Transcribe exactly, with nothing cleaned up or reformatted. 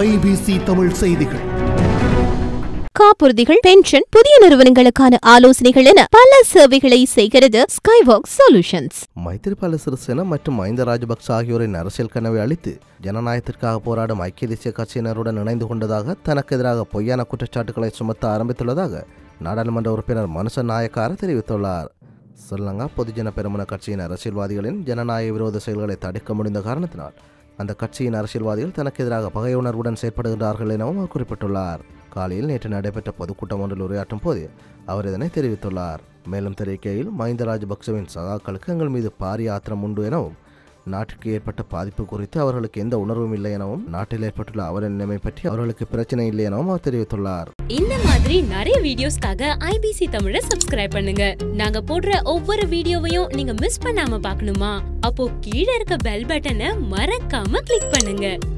I B C Tamil News. காப்புறுதிகள் pension புதிய நிறுவனங்களுக்கான ஆலோசனைகள் என பல சேவைகளை செய்கிறது ஸ்கைவாக் சொல்யூஷன்ஸ். மைத்திரிபால சிறிசேன மற்றும் மஹிந்த ராஜபக்ஷ ஆகியோரின் அரசியல் கனவை அளித்து ஜனநாயகத்திற்காக போராடும் ஐக்கிய தேசிய கட்சியினருடன் இணைந்து கொண்டதாக தனக்கு எதிராக பொய்யான குற்றச்சாட்டுகளை சுமத்த ஆரம்பித்துள்ளதாக நாடாளுமன்ற உறுப்பினர் மனுஷ நாயக்கார தெரிவித்துள்ளார். ஸ்ரீலங்கா பொதுஜன பெரமுன கட்சியின் அரசியல்வாதிகளின் ஜனநாயக விரோத செயல்களை தடுக்க முடிந்த காரணத்தினால் அந்த கட்சியின் அரசியல்வாதிகள் தனக்கு எதிராக பகையுணர்வுடன் செயற்படுகிறார்கள் எனவும் அவர் குறிப்பிட்டுள்ளார். காலையில் நேற்று நடைபெற்ற பொதுக்கூட்டம் ஒன்றில் உரையாற்றும் போது அவர் இதனை தெரிவித்துள்ளார். மேலும் தெரிவிக்கையில் மஹிந்த ராஜபக்சவின் சகாக்களுக்கு எங்கள் மீது பாரிய ஆத்திரம் உண்டு எனவும் நாட்டிற்கு ஏற்பட்ட பாதிப்பு குறித்து அவர்களுக்கு எந்த உணர்வும் இல்லை எனவும் நாட்டில் ஏற்பட்டுள்ள அவரின் நிலைமை பற்றி அவர்களுக்கு பிரச்சனை இல்லை எனவும் அவர் தெரிவித்துள்ளார். இந்த மாதிரி நிறைய வீடியோஸ்க்காக I B C தமிழை சப்ஸ்கிரைப் பண்ணுங்க. நாங்க போடுற ஒவ்வொரு வீடியோவையும் நீங்க மிஸ் பண்ணாம பார்க்கணுமா? அப்போ கீழே இருக்க பெல் பட்டனை மறக்காம கிளிக் பண்ணுங்க.